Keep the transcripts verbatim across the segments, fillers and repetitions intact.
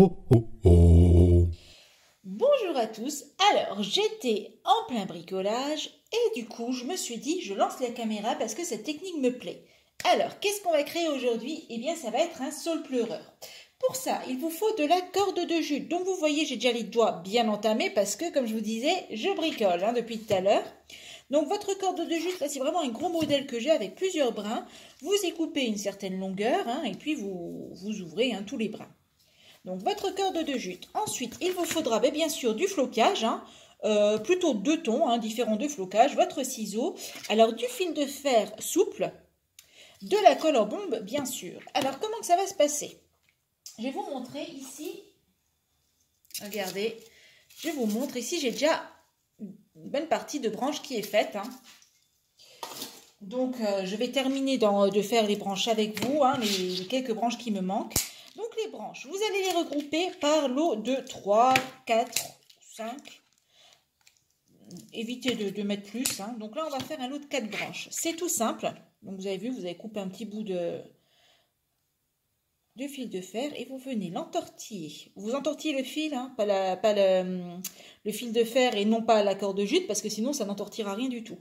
Oh, oh, oh. Bonjour à tous, alors j'étais en plein bricolage et du coup je me suis dit je lance la caméra parce que cette technique me plaît. Alors qu'est-ce qu'on va créer aujourd'hui? Eh bien ça va être un saule pleureur. Pour ça il vous faut de la corde de jute, donc vous voyez j'ai déjà les doigts bien entamés parce que comme je vous disais je bricole hein, depuis tout à l'heure. Donc votre corde de jute, là c'est vraiment un gros modèle que j'ai avec plusieurs brins, vous y coupez une certaine longueur hein, et puis vous, vous ouvrez hein, tous les brins. Donc, votre corde de jute. Ensuite, il vous faudra bien sûr du flocage, hein, euh, plutôt deux tons, hein, différents de flocage, votre ciseau, alors du fil de fer souple, de la colle en bombe, bien sûr. Alors, comment ça va se passer? Je vais vous montrer ici, regardez, je vous montre ici, j'ai déjà une bonne partie de branche qui est faite, hein. Donc, euh, je vais terminer dans, de faire les branches avec vous, hein, les, les quelques branches qui me manquent. Donc les branches, vous allez les regrouper par lot de trois, quatre, cinq. Évitez de, de mettre plus. Hein. Donc là, on va faire un lot de quatre branches. C'est tout simple. Donc vous avez vu, vous avez coupé un petit bout de, de fil de fer et vous venez l'entortiller. Vous entortillez le fil, hein, pas, la, pas le, le fil de fer et non pas la corde de jute parce que sinon, ça n'entortillera rien du tout.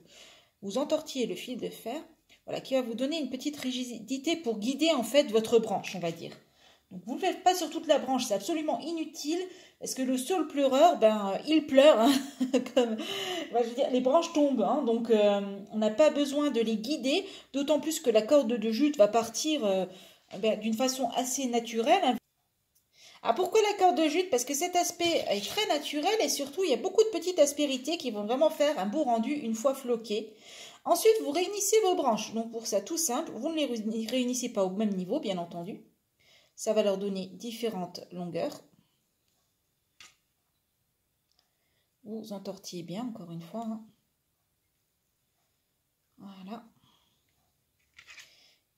Vous entortillez le fil de fer, voilà, qui va vous donner une petite rigidité pour guider en fait votre branche, on va dire. Donc vous ne le faites pas sur toute la branche, c'est absolument inutile, parce que le saule pleureur, ben, il pleure, hein, comme, ben, je veux dire, les branches tombent, hein, donc euh, on n'a pas besoin de les guider, d'autant plus que la corde de jute va partir euh, ben, d'une façon assez naturelle. Hein. Ah, pourquoi la corde de jute? Parce que cet aspect est très naturel et surtout il y a beaucoup de petites aspérités qui vont vraiment faire un beau rendu une fois floqué. Ensuite, vous réunissez vos branches, donc pour ça tout simple, vous ne les réunissez pas au même niveau bien entendu. Ça va leur donner différentes longueurs. Vous entortillez bien, encore une fois. Hein. Voilà.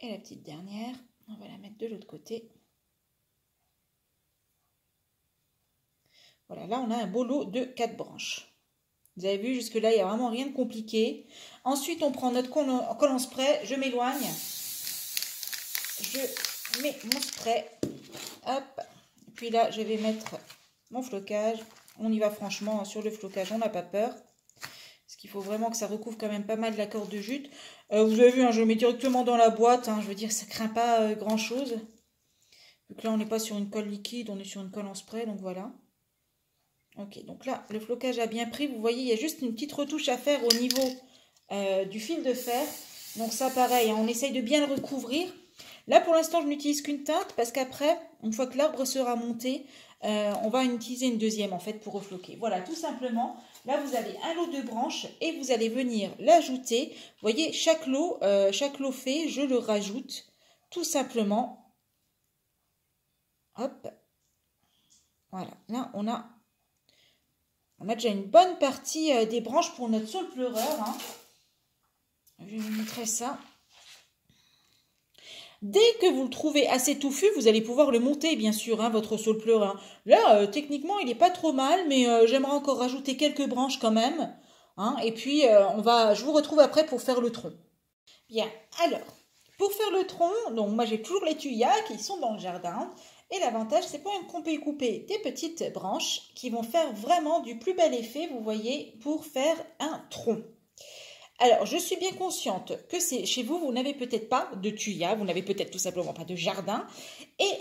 Et la petite dernière, on va la mettre de l'autre côté. Voilà, là on a un beau lot de quatre branches. Vous avez vu, jusque-là, il n'y a vraiment rien de compliqué. Ensuite, on prend notre colle en spray. Je m'éloigne. Je... mets mon spray, hop, puis là je vais mettre mon flocage, on y va franchement, sur le flocage on n'a pas peur, parce qu'il faut vraiment que ça recouvre quand même pas mal la corde de jute, euh, vous avez vu, hein, je le mets directement dans la boîte, hein, je veux dire ça craint pas euh, grand chose, vu que là on n'est pas sur une colle liquide, on est sur une colle en spray, donc voilà. Ok, donc là le flocage a bien pris, vous voyez il y a juste une petite retouche à faire au niveau euh, du fil de fer, donc ça pareil, hein, on essaye de bien le recouvrir. Là, pour l'instant, je n'utilise qu'une teinte parce qu'après, une fois que l'arbre sera monté, euh, on va utiliser une deuxième, en fait, pour refloquer. Voilà, tout simplement. Là, vous avez un lot de branches et vous allez venir l'ajouter. Vous voyez, chaque lot, euh, chaque lot fait, je le rajoute tout simplement. Hop. Voilà, là, on a, on a déjà une bonne partie euh, des branches pour notre saule pleureur. Hein. Je vais vous montrer ça. Dès que vous le trouvez assez touffu, vous allez pouvoir le monter, bien sûr, hein, votre saule pleureur. Là, euh, techniquement, il n'est pas trop mal, mais euh, j'aimerais encore rajouter quelques branches quand même. Hein, et puis, euh, on va, je vous retrouve après pour faire le tronc. Bien, alors, pour faire le tronc, donc moi j'ai toujours les tuyas qui sont dans le jardin. Et l'avantage, c'est quand même qu'on peut y couper des petites branches qui vont faire vraiment du plus bel effet, vous voyez, pour faire un tronc. Alors, je suis bien consciente que chez vous, vous n'avez peut-être pas de tuyas, vous n'avez peut-être tout simplement pas de jardin,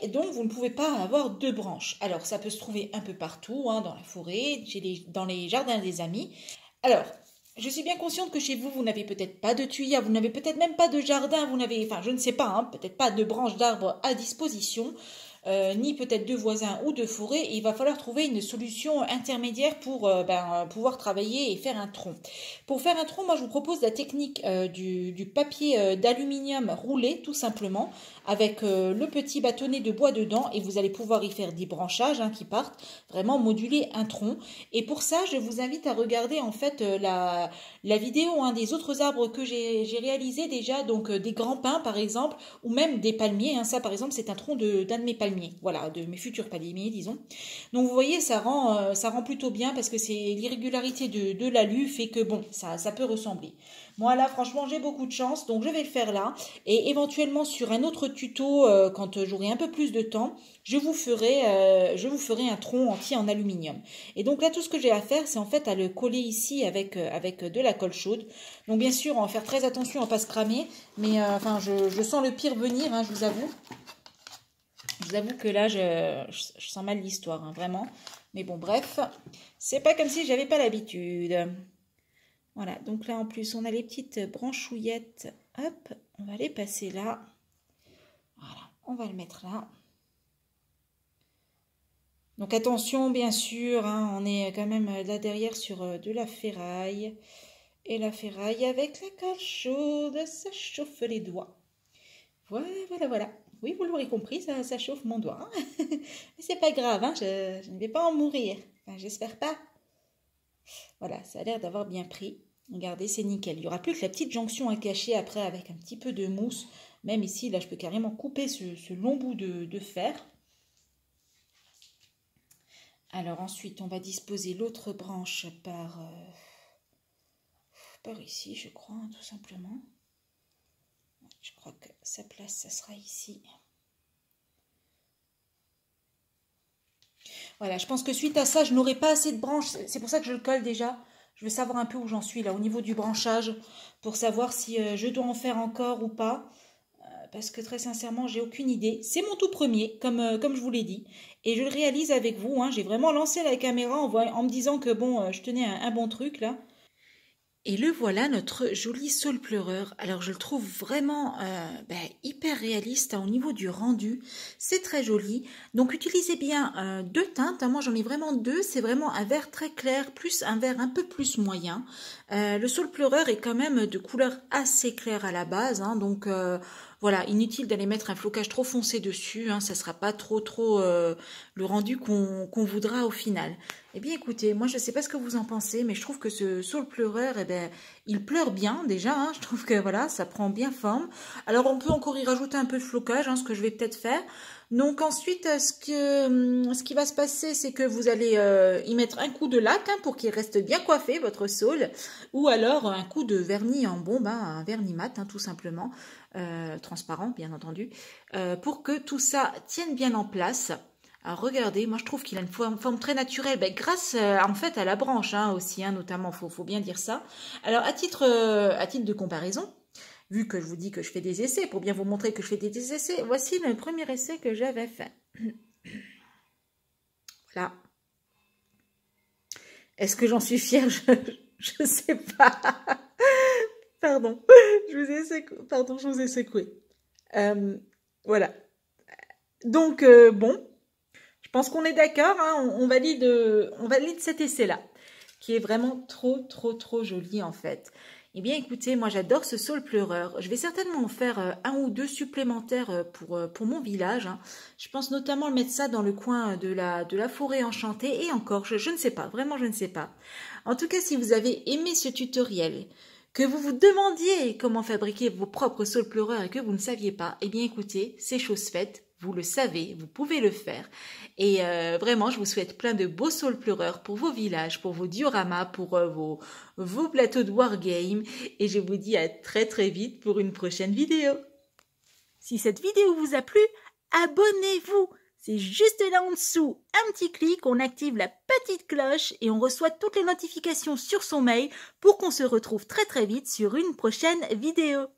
et donc vous ne pouvez pas avoir deux branches. Alors, ça peut se trouver un peu partout, hein, dans la forêt, chez les, dans les jardins des amis. Alors, je suis bien consciente que chez vous, vous n'avez peut-être pas de tuyas, vous n'avez peut-être même pas de jardin, vous n'avez, enfin, je ne sais pas, hein, peut-être pas de branches d'arbres à disposition, euh, ni peut-être de voisins ou de forêt. Il va falloir trouver une solution intermédiaire pour euh, ben, pouvoir travailler et faire un tronc. Pour faire un tronc, moi je vous propose la technique euh, du, du papier euh, d'aluminium roulé, tout simplement, avec euh, le petit bâtonnet de bois dedans, et vous allez pouvoir y faire des branchages hein, qui partent, vraiment moduler un tronc. Et pour ça, je vous invite à regarder en fait euh, la, la vidéo hein, des autres arbres que j'ai réalisé déjà, donc euh, des grands pins par exemple, ou même des palmiers. Hein, ça par exemple, c'est un tronc d'un de, de mes palmiers palmier, voilà, de mes futurs palmiers, disons. Donc vous voyez, ça rend, euh, ça rend plutôt bien parce que c'est l'irrégularité de, de l'alu fait que bon, ça, ça peut ressembler. Moi là, franchement, j'ai beaucoup de chance, donc je vais le faire là. Et éventuellement sur un autre tuto, euh, quand j'aurai un peu plus de temps, je vous ferai, euh, je vous ferai un tronc entier en aluminium. Et donc là, tout ce que j'ai à faire, c'est en fait à le coller ici avec, euh, avec de la colle chaude. Donc bien sûr, on va faire très attention à ne pas se cramer, mais euh, enfin, je, je sens le pire venir, hein, je vous avoue. Je vous avoue que là, je, je, je sens mal l'histoire, hein, vraiment. Mais bon, bref, c'est pas comme si j'avais pas l'habitude. Voilà, donc là, en plus, on a les petites branchouillettes. Hop, on va les passer là. Voilà, on va le mettre là. Donc attention, bien sûr, hein, on est quand même là derrière sur de la ferraille. Et la ferraille avec la colle chaude, ça chauffe les doigts. Voilà, voilà, voilà. Oui, vous l'aurez compris, ça, ça chauffe mon doigt. Hein. Mais c'est pas grave, hein, je, je ne vais pas en mourir. Enfin, j'espère pas. Voilà, ça a l'air d'avoir bien pris. Regardez, c'est nickel. Il n'y aura plus que la petite jonction à cacher après avec un petit peu de mousse. Même ici, là, je peux carrément couper ce, ce long bout de, de fer. Alors ensuite, on va disposer l'autre branche par, euh, par ici, je crois, hein, tout simplement. Je crois que sa place, ça sera ici. Voilà, je pense que suite à ça, je n'aurai pas assez de branches. C'est pour ça que je le colle déjà. Je veux savoir un peu où j'en suis là, au niveau du branchage, pour savoir si euh, je dois en faire encore ou pas. Euh, parce que très sincèrement, j'ai aucune idée. C'est mon tout premier, comme, euh, comme je vous l'ai dit. Et je le réalise avec vous. Hein. J'ai vraiment lancé la caméra en, voie, en me disant que bon, euh, je tenais un, un bon truc là. Et le voilà, notre joli saule pleureur. Alors, je le trouve vraiment euh, ben, hyper réaliste hein, au niveau du rendu. C'est très joli. Donc, utilisez bien euh, deux teintes. Moi, j'en ai vraiment deux. C'est vraiment un vert très clair, plus un vert un peu plus moyen. Euh, le saule pleureur est quand même de couleur assez claire à la base. Hein, donc, euh, voilà, inutile d'aller mettre un flocage trop foncé dessus. Hein, ça ne sera pas trop, trop euh, le rendu qu'on qu'on voudra au final. Eh bien, écoutez, moi, je ne sais pas ce que vous en pensez, mais je trouve que ce saule pleureur, eh bien, il pleure bien, déjà. Hein, je trouve que, voilà, ça prend bien forme. Alors, on peut encore y rajouter un peu de flocage, hein, ce que je vais peut-être faire. Donc, ensuite, ce, que, ce qui va se passer, c'est que vous allez euh, y mettre un coup de lac hein, pour qu'il reste bien coiffé, votre saule. Ou alors, un coup de vernis en bombe, hein, un vernis mat, hein, tout simplement. Euh, transparent, bien entendu. Euh, pour que tout ça tienne bien en place. Alors regardez, moi je trouve qu'il a une forme, forme très naturelle, ben, grâce euh, en fait à la branche hein, aussi, hein, notamment, faut, faut bien dire ça. Alors à titre, euh, à titre de comparaison, vu que je vous dis que je fais des essais, pour bien vous montrer que je fais des essais, voici le premier essai que j'avais fait. Voilà. Est-ce que j'en suis fière? Je ne sais pas. Pardon, je vous ai secoué. Pardon, je vous ai secoué. Euh, voilà. Donc euh, bon. Je pense qu'on est d'accord, hein, on, on, valide, on valide cet essai-là, qui est vraiment trop, trop, trop joli en fait. Eh bien écoutez, moi j'adore ce saule pleureur. Je vais certainement en faire un ou deux supplémentaires pour, pour mon village. Hein. Je pense notamment mettre ça dans le coin de la, de la forêt enchantée. Et encore, je, je ne sais pas, vraiment je ne sais pas. En tout cas, si vous avez aimé ce tutoriel, que vous vous demandiez comment fabriquer vos propres saules pleureurs et que vous ne saviez pas, eh bien écoutez, c'est chose faite. Vous le savez, vous pouvez le faire. Et euh, vraiment, je vous souhaite plein de beaux saules pleureurs pour vos villages, pour vos dioramas, pour euh, vos, vos plateaux de wargame. Et je vous dis à très très vite pour une prochaine vidéo. Si cette vidéo vous a plu, abonnez-vous. C'est juste là en dessous, un petit clic, on active la petite cloche et on reçoit toutes les notifications sur son mail pour qu'on se retrouve très très vite sur une prochaine vidéo.